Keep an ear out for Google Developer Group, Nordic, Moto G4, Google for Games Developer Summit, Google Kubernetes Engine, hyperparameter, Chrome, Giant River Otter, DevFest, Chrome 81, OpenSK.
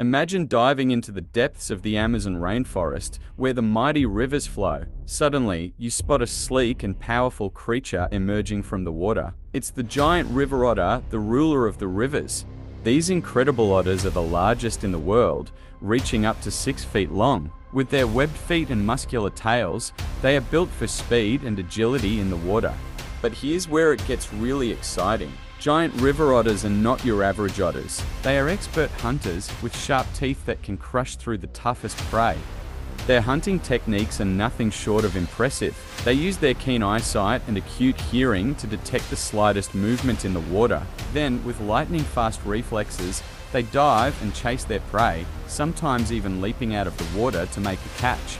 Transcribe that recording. Imagine diving into the depths of the Amazon rainforest, where the mighty rivers flow. Suddenly, you spot a sleek and powerful creature emerging from the water. It's the giant river otter, the ruler of the rivers. These incredible otters are the largest in the world, reaching up to 6 feet long. With their webbed feet and muscular tails, they are built for speed and agility in the water. But here's where it gets really exciting. Giant river otters are not your average otters. They are expert hunters with sharp teeth that can crush through the toughest prey. Their hunting techniques are nothing short of impressive. They use their keen eyesight and acute hearing to detect the slightest movement in the water. Then, with lightning-fast reflexes, they dive and chase their prey, sometimes even leaping out of the water to make a catch.